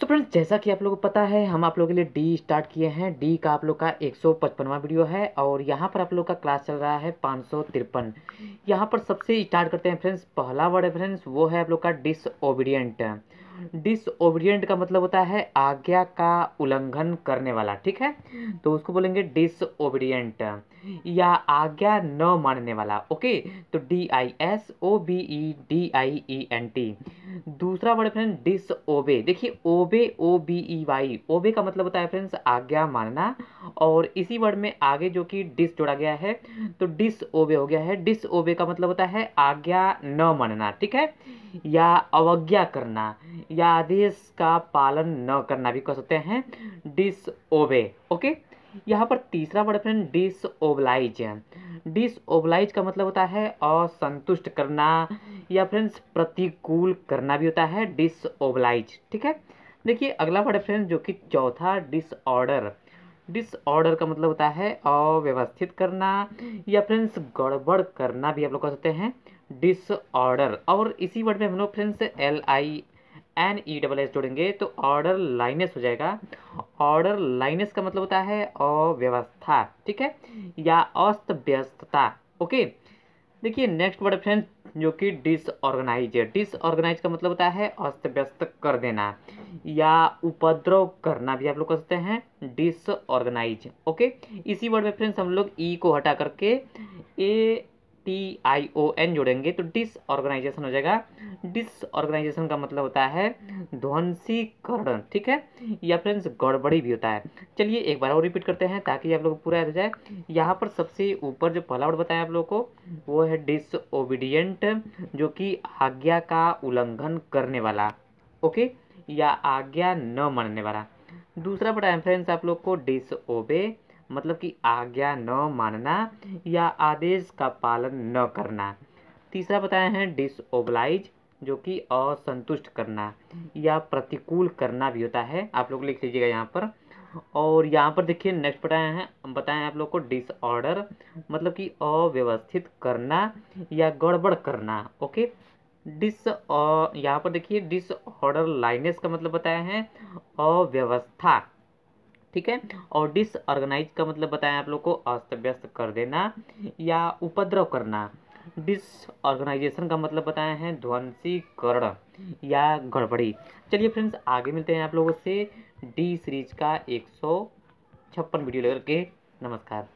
तो फ्रेंड्स जैसा कि आप लोगों को पता है हम आप लोगों के लिए डी स्टार्ट किए हैं। डी का आप लोग का 155वां वीडियो है और यहाँ पर आप लोग का क्लास चल रहा है 553। यहाँ पर सबसे स्टार्ट करते हैं फ्रेंड्स। पहला वर्ड है फ्रेंड्स वो है आप लोग का डिसओबीडियंट। डिसओबीडियंट का मतलब होता है आज्ञा का उल्लंघन करने वाला, ठीक है। तो उसको बोलेंगे डिसओबीडियंट या आज्ञा न मानने वाला, ओके। तो DISOBEDIENT। दूसरा वर्ड फ्रेंड्स डिसओबे। देखिए ओबे OBEY, ओबे का मतलब होता है फ्रेंड्स आज्ञा मानना और इसी वर्ड में आगे जो कि डिस जोड़ा गया है तो डिसओबे हो गया है। डिसओबे का मतलब होता है आज्ञा न मानना, ठीक है, या अवज्ञा करना या आदेश का पालन न करना भी कह सकते हैं डिसओबे, ओके। यहाँ पर तीसरा वर्ड फ्रेंड डिसओब्लाइज। डिसओब्लाइज का मतलब होता है असंतुष्ट करना या फ्रेंड्स प्रतिकूल करना भी होता है डिसओब्लाइज, ठीक है। देखिए अगला वर्ड फ्रेंड जो कि चौथा डिसऑर्डर। डिसऑर्डर का मतलब होता है अव्यवस्थित करना या फ्रेंड्स गड़बड़ करना भी आप लोग कह सकते हैं डिसऑर्डर। और इसी वर्ड में हम लोग फ्रेंड्स LINESS जोड़ेंगे तो ऑर्डर लाइनेस हो जाएगा। ऑर्डर लाइनेस का मतलब होता है अव्यवस्था, ठीक है, या अस्त व्यस्तता, ओके। देखिए नेक्स्ट वर्ड फ्रेंड्स जो कि डिसऑर्गेनाइज। डिसऑर्गेनाइज का मतलब होता है अस्त व्यस्त कर देना या उपद्रव करना भी आप लोग कह सकते हैं डिसऑर्गेनाइज, ओके। इसी वर्ड में फ्रेंड्स हम लोग ई को हटा करके ATION जोड़ेंगे तो डिसऑर्गेनाइजेशन हो जाएगा। डिसऑर्गेनाइजेशन का मतलब होता है ध्वंसीकरण, ठीक है, या फ्रेंड्स गड़बड़ी भी होता है। चलिए एक बार और रिपीट करते हैं ताकि आप लोग पूरा याद हो जाए। यहाँ पर सबसे ऊपर जो पहला वर्ड बताया आप लोगों को वो है डिसओबीडियंट, जो कि आज्ञा का उल्लंघन करने वाला, ओके, या आज्ञा न मानने वाला। दूसरा वर्ड है फ्रेंड्स आप लोग को डिसओबे, मतलब कि आज्ञा न मानना या आदेश का पालन न करना। तीसरा बताया है डिसओब्लाइज, जो कि असंतुष्ट करना या प्रतिकूल करना भी होता है, आप लोग लिख लीजिएगा यहाँ पर। और यहाँ पर देखिए नेक्स्ट बताया है आप लोग को डिसऑर्डर, मतलब कि अव्यवस्थित करना या गड़बड़ करना, ओके। यहाँ पर देखिए डिसऑर्डर लाइनेस का मतलब बताया है अव्यवस्था, ठीक है। और डिसऑर्गेनाइज का मतलब बताया आप लोग को अस्त व्यस्त कर देना या उपद्रव करना। डिसऑर्गेनाइजेशन का मतलब बताया है ध्वंसीकरण या गड़बड़ी। चलिए फ्रेंड्स आगे मिलते हैं आप लोगों से डी सीरीज का 156 वीडियो लेकर के। नमस्कार।